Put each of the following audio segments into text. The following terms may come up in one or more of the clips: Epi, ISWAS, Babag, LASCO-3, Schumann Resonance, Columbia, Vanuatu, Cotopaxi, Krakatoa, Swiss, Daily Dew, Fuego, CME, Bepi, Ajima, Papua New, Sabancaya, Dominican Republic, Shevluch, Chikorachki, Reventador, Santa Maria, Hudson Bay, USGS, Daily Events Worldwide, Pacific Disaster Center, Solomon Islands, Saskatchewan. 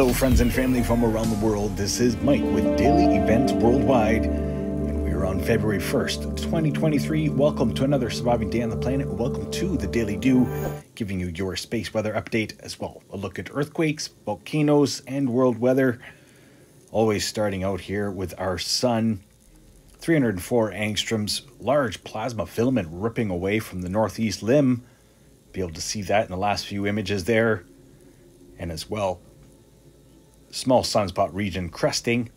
Hello friends and family from around the world, this is Mike with Daily Events Worldwide, and we are on February 1st, 2023. Welcome to another surviving day on the planet. Welcome to the Daily Dew, giving you your space weather update as well. A look at earthquakes, volcanoes, and world weather. Always starting out here with our sun. 304 angstroms, large plasma filament ripping away from the northeast limb. Be able to see that in the last few images there. And as well, small sunspot region cresting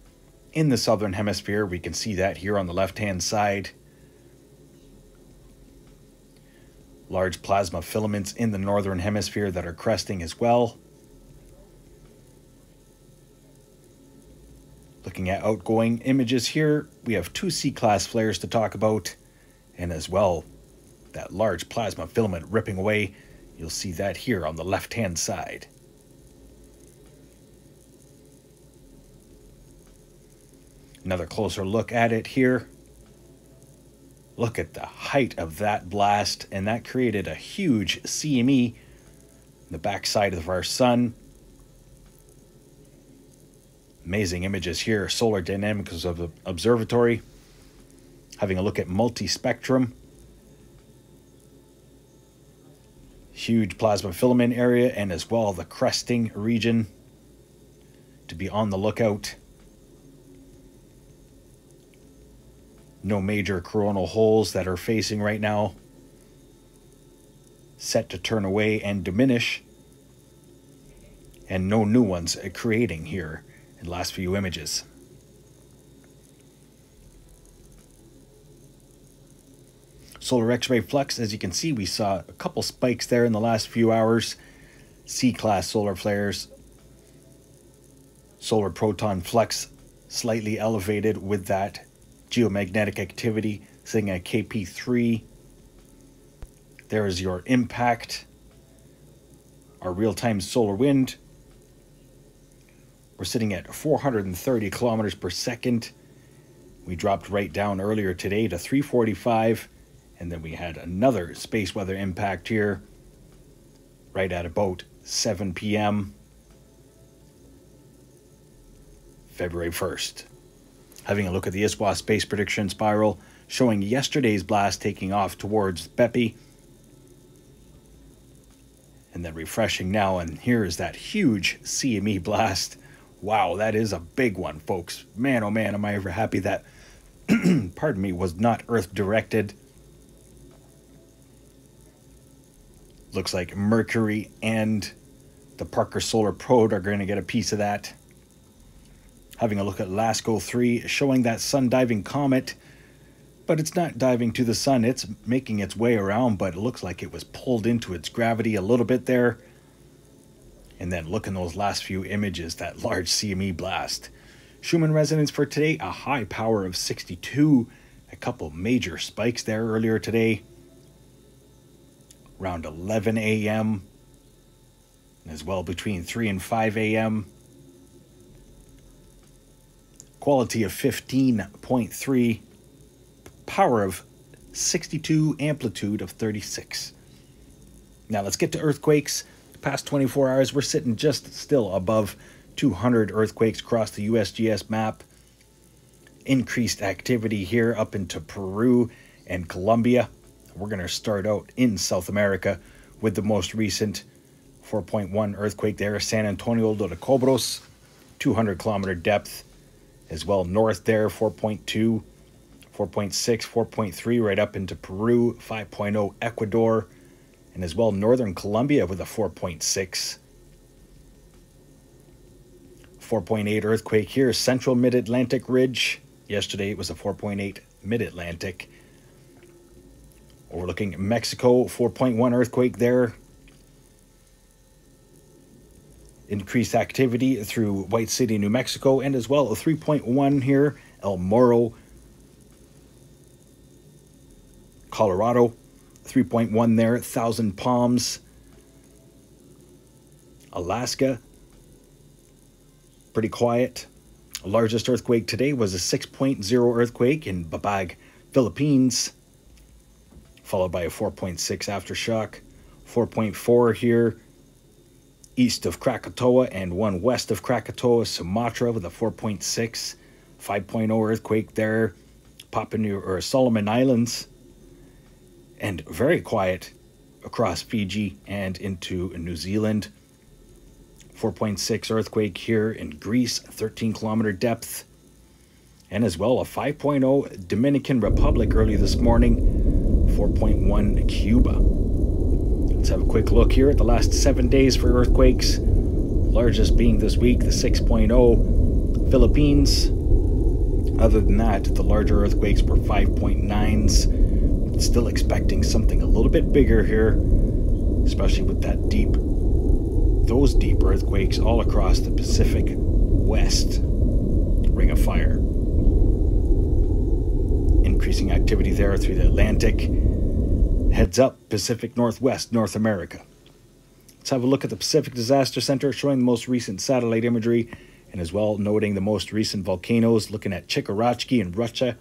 in the southern hemisphere. We can see that here on the left-hand side. Large plasma filaments in the northern hemisphere that are cresting as well. Looking at outgoing images here, we have two C-class flares to talk about, and as well, that large plasma filament ripping away. You'll see that here on the left-hand side. Another closer look at it here. Look at the height of that blast, and that created a huge CME in the backside of our sun. Amazing images here. Solar Dynamics of the Observatory. Having a look at multi-spectrum. Huge plasma filament area, and as well the cresting region to be on the lookout. No major coronal holes that are facing right now. Set to turn away and diminish. And no new ones creating here in the last few images. Solar X-ray flux, as you can see, we saw a couple spikes there in the last few hours. C-class solar flares. Solar proton flux slightly elevated with that geomagnetic activity, sitting at KP3. There is your impact, our real-time solar wind. We're sitting at 430 kilometers per second. We dropped right down earlier today to 345, and then we had another space weather impact here right at about 7 p.m. February 1st. Having a look at the ISWAS space prediction spiral, showing yesterday's blast taking off towards Bepi. And then refreshing now, and here is that huge CME blast. Wow, that is a big one, folks. Man, oh man, am I ever happy that, pardon me, was not Earth-directed. Looks like Mercury and the Parker Solar Probe are going to get a piece of that. Having a look at LASCO-3, showing that sun-diving comet, but it's not diving to the sun. It's making its way around, but it looks like it was pulled into its gravity a little bit there. And then look in those last few images, that large CME blast. Schumann resonance for today, a high power of 62. A couple major spikes there earlier today, around 11 a.m. as well between 3 and 5 a.m. Quality of 15.3, power of 62, amplitude of 36. Now let's get to earthquakes. The past 24 hours, we're sitting just still above 200 earthquakes across the USGS map. Increased activity here up into Peru and Colombia. We're going to start out in South America with the most recent 4.1 earthquake there, San Antonio de los Cobros, 200 kilometer depth. As well north there, 4.2, 4.6, 4.3, right up into Peru, 5.0 Ecuador, and as well northern Colombia with a 4.6. 4.8 earthquake here, central mid-Atlantic ridge. Yesterday it was a 4.8 mid-Atlantic. Overlooking Mexico, 4.1 earthquake there. Increased activity through White City, New Mexico, and as well a 3.1 here, El Morro, Colorado, 3.1 there, Thousand Palms, Alaska, pretty quiet. The largest earthquake today was a 6.0 earthquake in Babag, Philippines, followed by a 4.6 aftershock, 4.4 here east of Krakatoa and one west of Krakatoa, Sumatra with a 4.6, 5.0 earthquake there, Papua New or Solomon Islands, and very quiet across Fiji and into New Zealand. 4.6 earthquake here in Greece, 13-kilometer depth, and as well a 5.0 Dominican Republic early this morning, 4.1 Cuba. Let's have a quick look here at the last 7 days for earthquakes, largest being this week, the 6.0 Philippines. Other than that, the larger earthquakes were 5.9s. Still expecting something a little bit bigger here, especially with that those deep earthquakes all across the Pacific West. Ring of Fire. Increasing activity there through the Atlantic. Heads up, Pacific Northwest, North America. Let's have a look at the Pacific Disaster Center, showing the most recent satellite imagery, and as well noting the most recent volcanoes, looking at Chikorachki in Russia,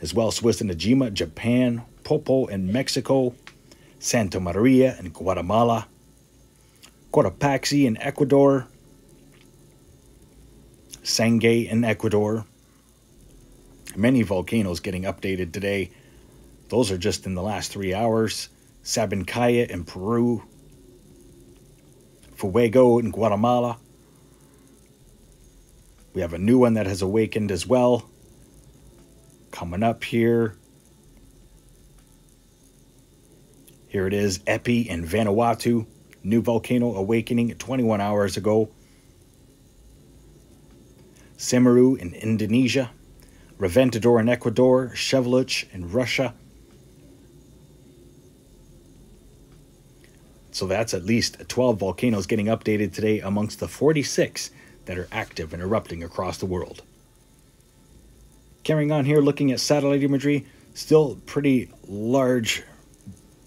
as well Swiss and Ajima, Japan, Popo in Mexico, Santa Maria in Guatemala, Cotopaxi in Ecuador, Sangay in Ecuador. Many volcanoes getting updated today. Those are just in the last 3 hours. Sabancaya in Peru, Fuego in Guatemala. We have a new one that has awakened as well. Coming up here. Here it is, Epi in Vanuatu. New volcano awakening 21 hours ago. Semeru in Indonesia. Reventador in Ecuador. Shevluch in Russia. So that's at least 12 volcanoes getting updated today amongst the 46 that are active and erupting across the world. Carrying on here, looking at satellite imagery, still pretty large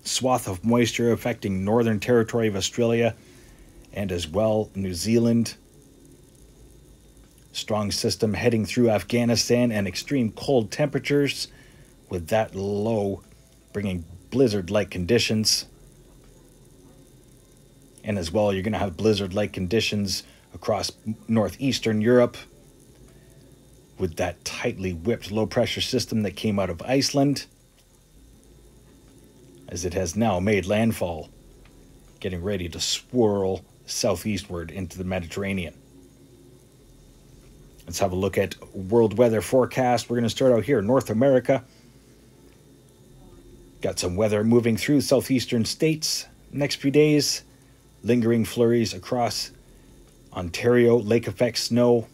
swath of moisture affecting northern territory of Australia and as well New Zealand. Strong system heading through Afghanistan and extreme cold temperatures with that low bringing blizzard-like conditions. And as well, you're going to have blizzard-like conditions across northeastern Europe with that tightly whipped low-pressure system that came out of Iceland, as it has now made landfall, getting ready to swirl southeastward into the Mediterranean. Let's have a look at world weather forecast. We're going to start out here, North America. Got some weather moving through southeastern states next few days. Lingering flurries across Ontario, lake effect snow,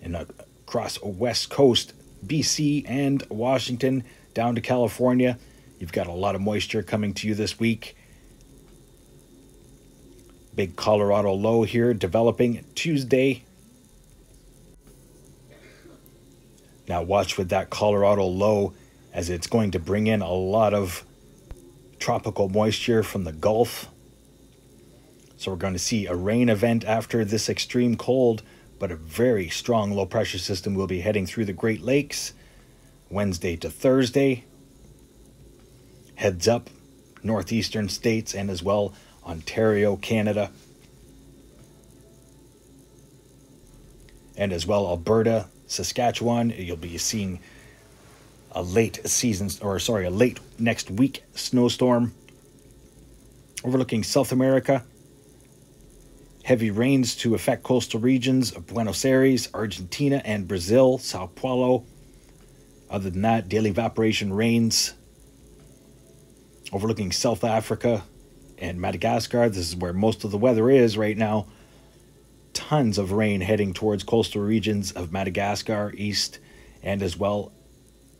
and across west coast, BC and Washington, down to California. You've got a lot of moisture coming to you this week. Big Colorado low here developing Tuesday. Now watch with that Colorado low, as it's going to bring in a lot of tropical moisture from the Gulf. So we're going to see a rain event after this extreme cold, but a very strong low pressure system will be heading through the Great Lakes Wednesday to Thursday. Heads up, northeastern states and as well Ontario, Canada. And as well Alberta, Saskatchewan. You'll be seeing a late next week snowstorm. Overlooking South America. Heavy rains to affect coastal regions of Buenos Aires, Argentina, and Brazil, Sao Paulo. Other than that, daily evaporation rains. Overlooking South Africa and Madagascar, this is where most of the weather is right now. Tons of rain heading towards coastal regions of Madagascar east, and as well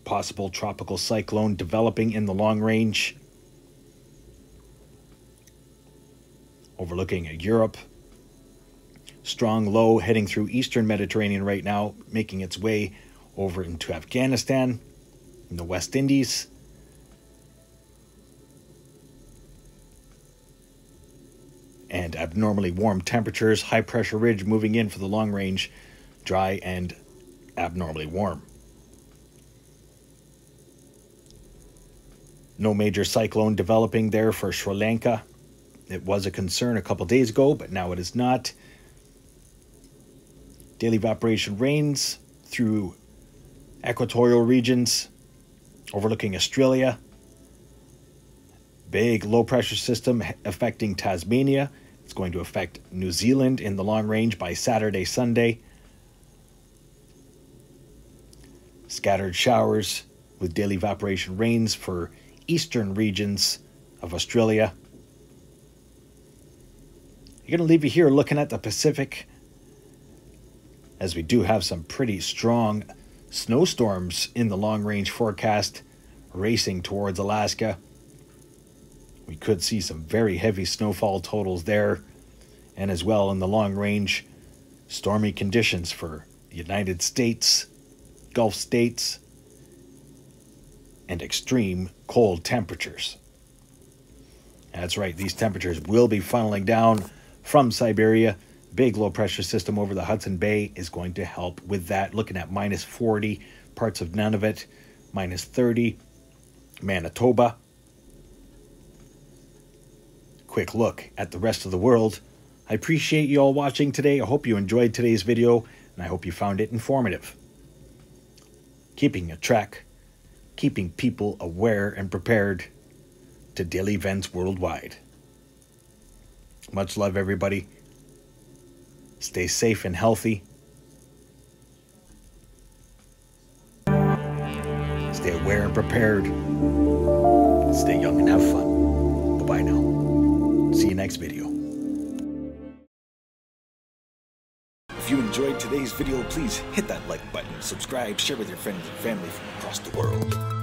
possible tropical cyclone developing in the long range. Overlooking Europe, strong low heading through eastern Mediterranean right now, making its way over into Afghanistan and the West Indies. And abnormally warm temperatures, high pressure ridge moving in for the long range, dry and abnormally warm. No major cyclone developing there for Sri Lanka It was a concern a couple days ago, but now it is not. Daily evaporation rains through equatorial regions overlooking Australia. Big low-pressure system affecting Tasmania. It's going to affect New Zealand in the long range by Saturday, Sunday. Scattered showers with daily evaporation rains for eastern regions of Australia. I'm going to leave you here looking at the Pacific, as we do have some pretty strong snowstorms in the long-range forecast racing towards Alaska. We could see some very heavy snowfall totals there, and as well in the long range, stormy conditions for the United States, Gulf states, and extreme cold temperatures. That's right, these temperatures will be funneling down from Siberia. Big low-pressure system over the Hudson Bay is going to help with that. Looking at minus 40, parts of Nunavut, minus 30, Manitoba. Quick look at the rest of the world. I appreciate you all watching today. I hope you enjoyed today's video, and I hope you found it informative. Keeping a track, keeping people aware and prepared to Daily Events Worldwide. Much love, everybody. Stay safe and healthy. Stay aware and prepared. Stay young and have fun. Bye-bye now. See you next video. If you enjoyed today's video, please hit that like button, subscribe, share with your friends and family from across the world.